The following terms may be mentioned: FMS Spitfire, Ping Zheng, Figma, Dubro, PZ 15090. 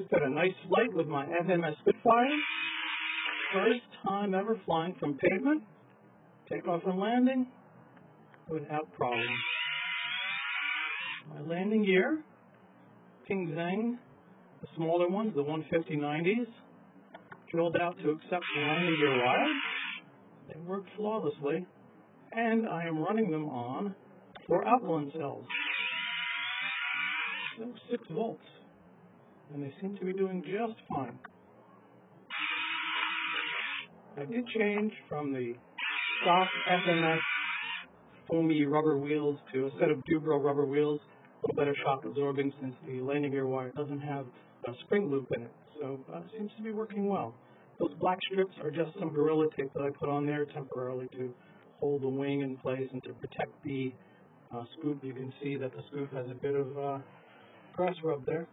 Just had a nice flight with my FMS Spitfire. First time ever flying from pavement. Takeoff and landing without problem. My landing gear, Ping Zheng, the smaller ones, the 150-90s, drilled out to accept the landing gear wires. They work flawlessly, and I am running them on 4 outline cells. So 6 volts, and they seem to be doing just fine. I did change from the stock FMS foamy rubber wheels to a set of Dubro rubber wheels, a little better shock absorbing since the landing gear wire doesn't have a spring loop in it. So it seems to be working well. Those black strips are just some Gorilla tape that I put on there temporarily to hold the wing in place and to protect the scoop. You can see that the scoop has a bit of grass rub there.